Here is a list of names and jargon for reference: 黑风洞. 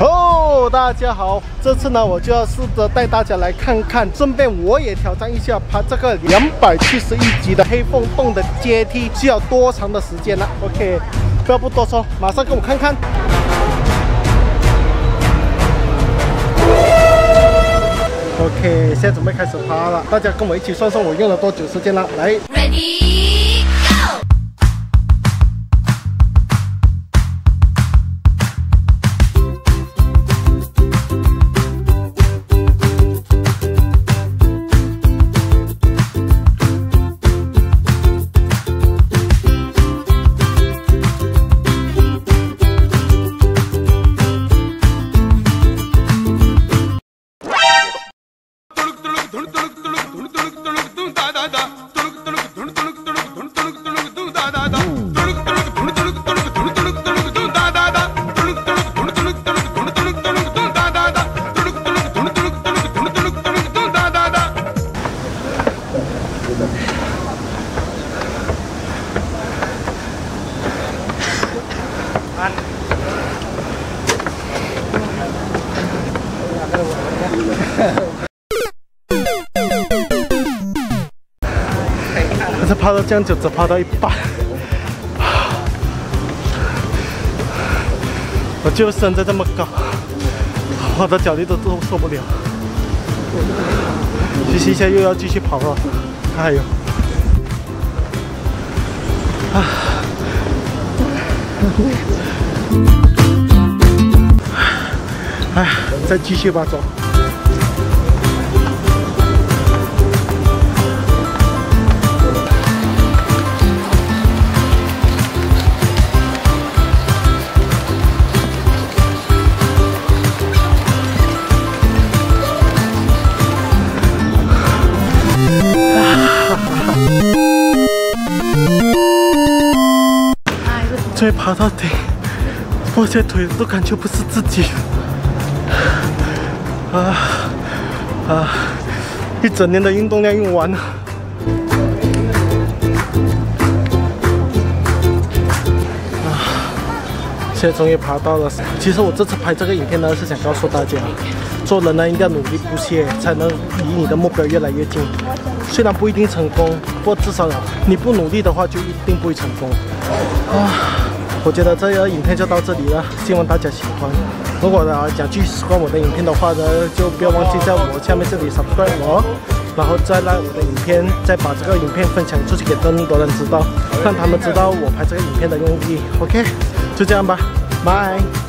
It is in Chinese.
哦，大家好，这次呢，我就要试着带大家来看看，顺便我也挑战一下爬这个271级的黑凤洞的阶梯需要多长的时间了。OK， 不要不多说，马上跟我看看。 OK， 现在准备开始爬了，大家跟我一起算算我用了多久时间了。来 ，Ready Go！ 但是爬到这样久，只爬到一半，我就身在这么高，我的脚力都受不了。休息一下，又要继续跑了。哎呦，哎，再继续吧，走。 终于爬到顶，我现在腿都感觉不是自己啊！一整年的运动量用完了。现在终于爬到了。其实我这次拍这个影片呢，是想告诉大家，做人呢一定要努力不懈，才能离你的目标越来越近。虽然不一定成功，不过至少你不努力的话，就一定不会成功。 啊，我觉得这个影片就到这里了，希望大家喜欢。如果想继续喜欢我的影片的话呢，就不要忘记在我下面这里 subscribe 我，然后再让我的影片，再把这个影片分享出去给更多人知道，让他们知道我拍这个影片的用意。OK， 就这样吧，拜。